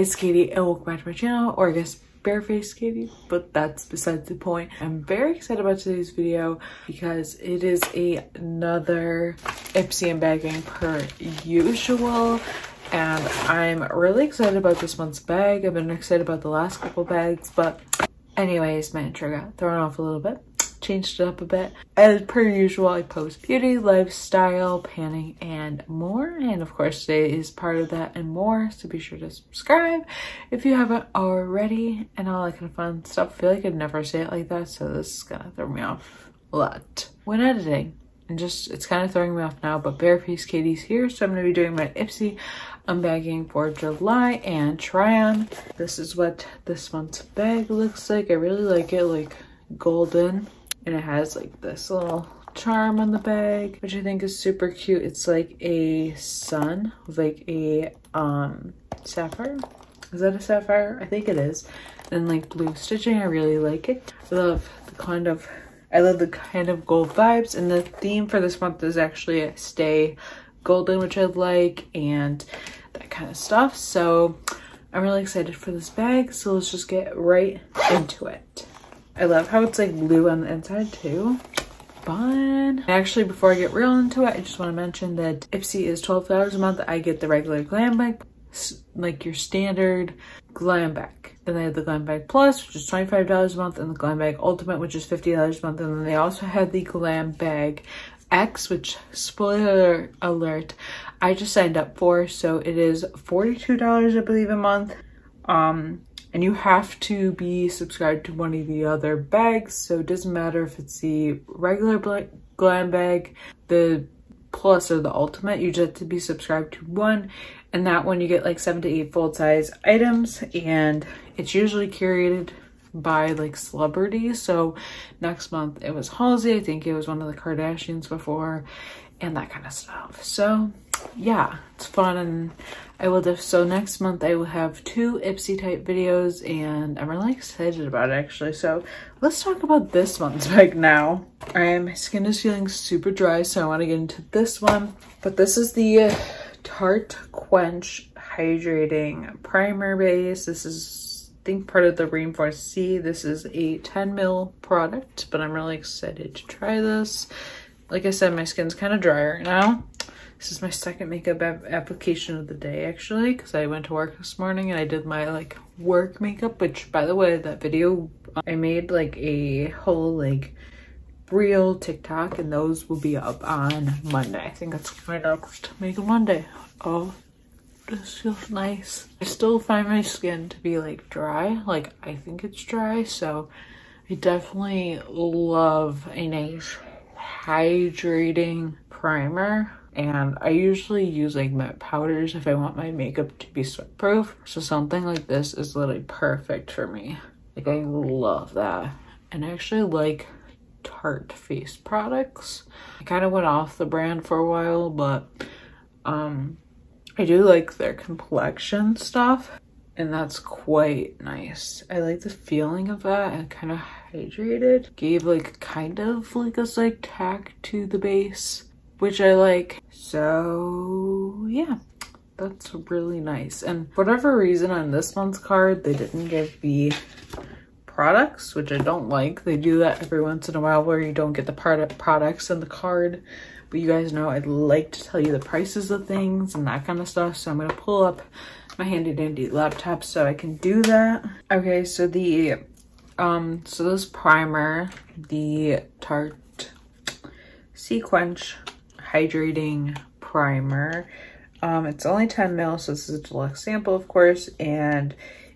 It's Katie and welcome back to my channel, or I guess barefaced Katie, but that's besides the point. I'm very excited about today's video because it is another Ipsy unbagging per usual. And I'm really excited about this month's bag. I've been excited about the last couple bags, but anyways, my intro got thrown off a little bit. Changed it up a bit. As per usual, I post beauty, lifestyle, panning, and more. And of course, today is part of that and more. So be sure to subscribe if you haven't already and all that kind of fun stuff. I feel like I'd never say it like that, so this is gonna throw me off a lot when editing. And just, it's kind of throwing me off now, but Barefaced Katie's here. So I'm gonna be doing my Ipsy unbagging for July and try on. This is what this month's bag looks like. I really like it, like golden. And it has like this little charm on the bag, which I think is super cute. It's like a sun with like a sapphire. Is that a sapphire? I think it is. And like blue stitching. I really like it. I love the kind of gold vibes. And the theme for this month is actually stay golden, which I like, and that kind of stuff. So I'm really excited for this bag. So let's just get right into it. I love how it's like blue on the inside too. Fun. Actually, before I get real into it, I just want to mention that Ipsy is $12 a month. I get the regular Glam Bag, like your standard Glam Bag. Then they had the Glam Bag Plus, which is $25 a month, and the Glam Bag Ultimate, which is $50 a month. And then they also had the Glam Bag X, which, spoiler alert, I just signed up for. So it is $42, I believe, a month. And you have to be subscribed to one of the other bags, so it doesn't matter if it's the regular Glam Bag, the Plus, or the Ultimate. You just have to be subscribed to one, and that one you get like 7 to 8 full-size items, and it's usually curated by like celebrities. So next month it was Halsey, I think it was one of the Kardashians before, and that kind of stuff. So yeah, it's fun. And I will do so next month. I will have 2 Ipsy type videos, and I'm really excited about it actually. So let's talk about this month's bag now. Alright, my skin is feeling super dry, so I want to get into this one. But this is the Tarte Quench Hydrating Primer Base. This is, I think, part of the Rainforest C. This is a 10 ml product, but I'm really excited to try this. Like I said, my skin's kind of dry right now. This is my second makeup application of the day, actually, because I went to work this morning and I did my like work makeup, which, by the way, that video I made like a whole like reel TikTok, and those will be up on Monday. I think that's my next Makeup Monday. Oh, this feels nice. I still find my skin to be like dry, like I think it's dry, so I definitely love a nice hydrating primer. And I usually use like matte powders if I want my makeup to be sweat proof. So something like this is literally perfect for me. Like I love that. And I actually like Tarte face products. I kind of went off the brand for a while, but I do like their complexion stuff. And that's quite nice. I like the feeling of that and kind of hydrated. Gave like kind of like a slight tack to the base, which I like. So yeah, that's really nice. And for whatever reason, on this month's card, they didn't give the products, which I don't like. They do that every once in a while where you don't get the products in the card. But you guys know I'd like to tell you the prices of things and that kind of stuff. So I'm gonna pull up my handy dandy laptop so I can do that. Okay, so the, so this primer, the Tarte Quench Hydrating Primer. It's only 10 ml, so this is a deluxe sample, of course, and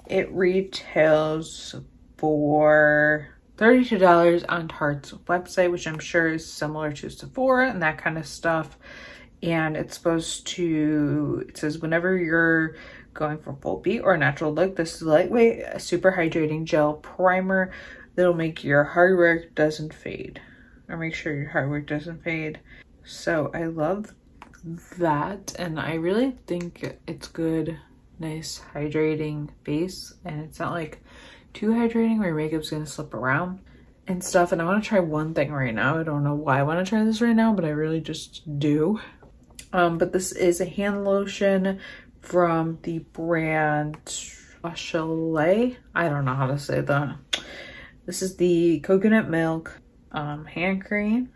it retails for $32 on Tarte's website, which I'm sure is similar to Sephora and that kind of stuff. And it's supposed to, it says, whenever you're going for full beat or a natural look, this is lightweight, super hydrating gel primer that'll make your hard work doesn't fade, or make sure your hard work doesn't fade. So I love that, and I really think it's good, nice hydrating base, and it's not like too hydrating where your makeup's gonna slip around and stuff. And I want to try one thing right now. I don't know why I want to try this right now, but I really just do. But this is a hand lotion from the brand Achille. I don't know how to say that. This is the coconut milk hand cream.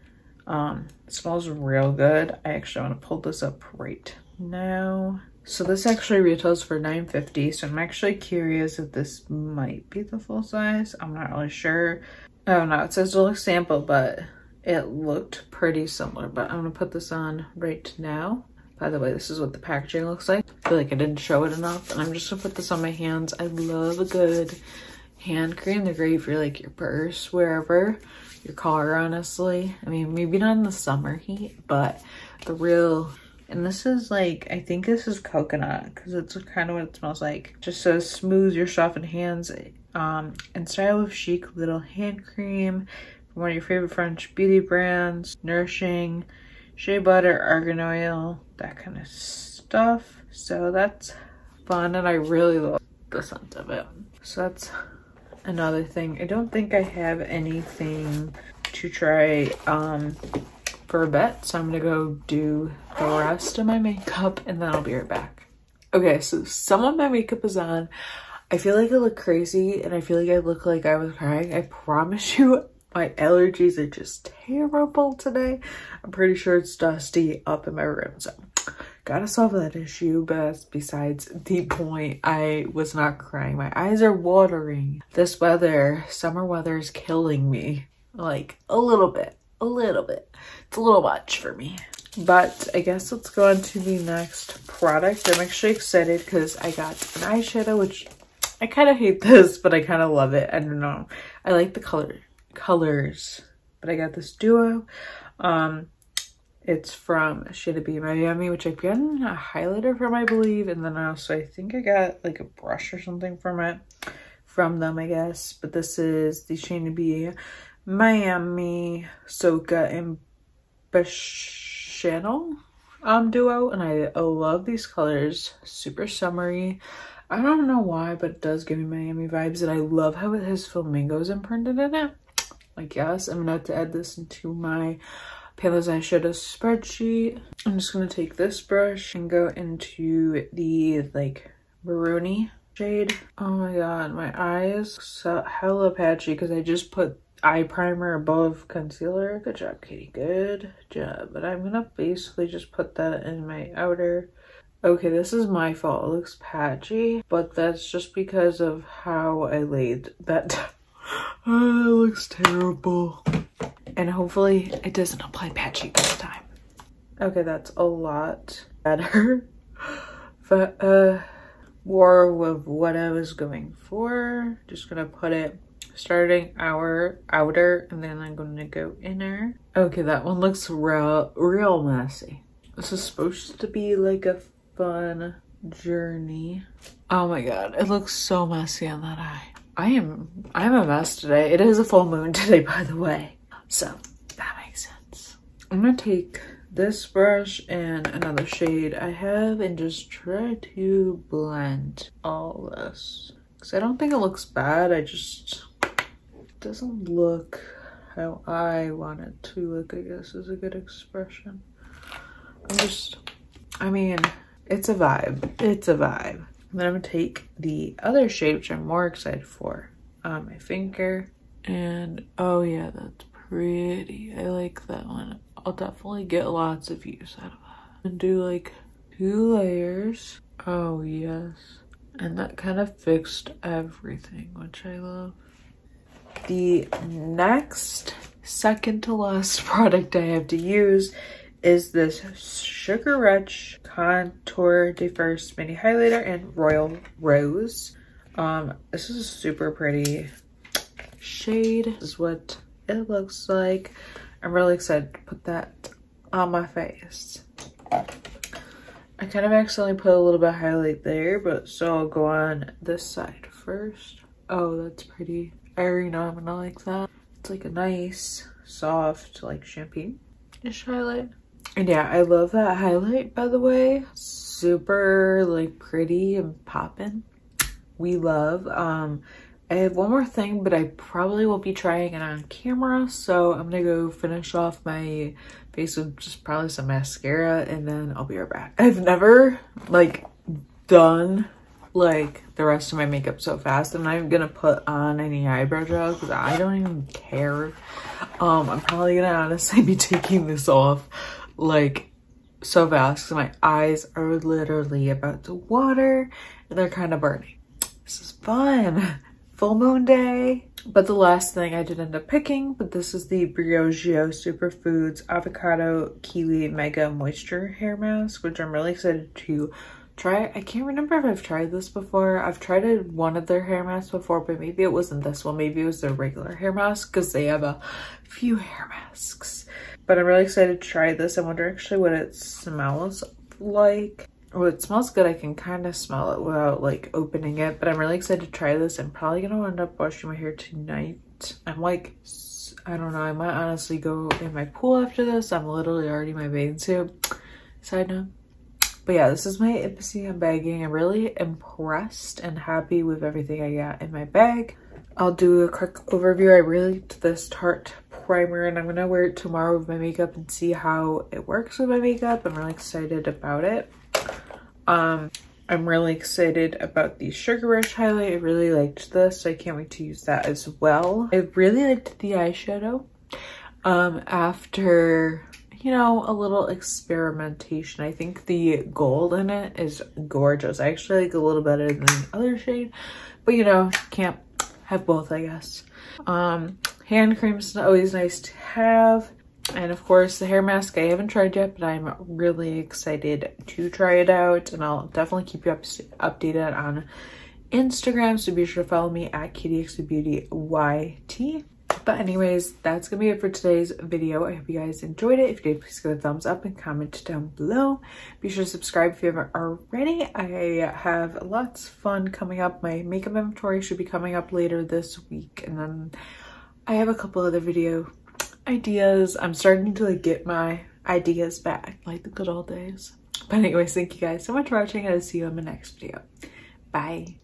It smells real good. I actually want to pull this up right now. So this actually retails for $9.50. So I'm actually curious if this might be the full size. I'm not really sure. I don't know. It says a little sample, but it looked pretty similar. But I'm going to put this on right now. By the way, this is what the packaging looks like. I feel like I didn't show it enough. And I'm just going to put this on my hands. I love a good hand cream. They're great for like your purse, wherever, your car, honestly. I mean, maybe not in the summer heat, but the real... And this is like, I think this is coconut because it's kind of what it smells like. Just says smooth your softened hands and style with chic little hand cream from one of your favorite French beauty brands. Nourishing shea butter, argan oil, that kind of stuff. So that's fun, and I really love the scent of it. So that's another thing. I don't think I have anything to try for a bit, so I'm gonna go do the rest of my makeup and then I'll be right back. Okay, so some of my makeup is on. I feel like I look crazy and I feel like I look like I was crying. I promise you my allergies are just terrible today. I'm pretty sure it's dusty up in my room, so gotta solve that issue, but that's besides the point. I was not crying. My eyes are watering. This weather, summer weather, is killing me. Like a little bit. It's a little much for me. But I guess let's go on to the next product. I'm actually excited because I got an eyeshadow, which I kind of hate this, but I kind of love it. I don't know. I like the colors, but I got this duo. It's from Shayna Be Miami, which I've gotten a highlighter from, I believe. And then I think I got like a brush or something from it, from them, I guess. But this is the Shayna Be Miami, Soka and Bashanel duo, and I love these colors. Super summery. I don't know why, but it does give me Miami vibes, and I love how it has flamingos imprinted in it. I guess I'm gonna have to add this into my Pamela's eyeshadow spreadsheet. I'm just gonna take this brush and go into the like maroony shade. Oh my god, my eyes so hella patchy because I just put eye primer above concealer. Good job, Katie, good job. But I'm gonna basically just put that in my outer. Okay, this is my fault, it looks patchy, but that's just because of how I laid that down. It looks terrible, and hopefully it doesn't apply patchy this time. Okay, that's a lot better. But more with what I was going for. Just gonna put it starting our outer, and then I'm gonna go inner. Okay, that one looks real messy. This is supposed to be like a fun journey. Oh my god, it looks so messy on that eye. I'm a mess today. It is a full moon today, by the way, so that makes sense. I'm gonna take this brush and another shade I have and just try to blend all this, because I don't think it looks bad. I just... doesn't look how I want it to look, I guess, is a good expression. I mean, it's a vibe. It's a vibe. And then I'm gonna take the other shade, which I'm more excited for, on my finger. And oh yeah, that's pretty. I like that one. I'll definitely get lots of use out of that. And do like 2 layers. Oh yes. And that kind of fixed everything, which I love. The next, second to last product I have to use is this Sugar Rush Contour de First Mini Highlighter in Royal Rose. This is a super pretty shade. This is what it looks like. I'm really excited to put that on my face. I kind of accidentally put a little bit of highlight there, but so I'll go on this side first. Oh, that's pretty. I already know I'm gonna like that. It's like a nice, soft, like champagne-ish highlight. And yeah, I love that highlight, by the way. Super like pretty and poppin'. We love. I have one more thing, but I probably will be trying it on camera. So I'm gonna go finish off my face with just probably some mascara, and then I'll be right back. I've never like done like the rest of my makeup so fast. I'm not even gonna put on any eyebrow gel because I don't even care. I'm probably gonna honestly be taking this off like so fast because my eyes are literally about to water and they're kind of burning. This is fun. Full moon day. But the last thing I did end up picking, but this is the Briogeo Superfoods Avocado Kiwi Mega Moisture Hair Mask, which I'm really excited to try. I can't remember if I've tried this before. I've tried one of their hair masks before, but maybe it wasn't this one. Maybe it was their regular hair mask because they have a few hair masks. But I'm really excited to try this. I wonder actually what it smells like. Oh, it smells good. I can kind of smell it without like opening it, but I'm really excited to try this. I'm probably gonna end up washing my hair tonight. I'm like, I don't know, I might honestly go in my pool after this. I'm literally already in my bathing suit, side note. But yeah, this is my Ipsy unbagging. I'm really impressed and happy with everything I got in my bag. I'll do a quick overview. I really liked this Tarte primer and I'm gonna wear it tomorrow with my makeup and see how it works with my makeup. I'm really excited about it. I'm really excited about the Sugar Rush highlight. I really liked this, so I can't wait to use that as well. I really liked the eyeshadow. After, you know, a little experimentation, I think the gold in it is gorgeous. I actually like a little better than the other shade, but you know, can't have both, I guess. Hand cream is always nice to have. And of course the hair mask I haven't tried yet, but I'm really excited to try it out, and I'll definitely keep you updated on Instagram, so be sure to follow me at Katiexobeauty. But anyways, that's gonna be it for today's video. I hope you guys enjoyed it. If you did, please give it a thumbs up and comment down below. Be sure to subscribe if you haven't already. I have lots of fun coming up. My makeup inventory should be coming up later this week, and then I have a couple other video ideas. I'm starting to like get my ideas back, like the good old days. But anyways, thank you guys so much for watching, and I'll see you in my next video. Bye.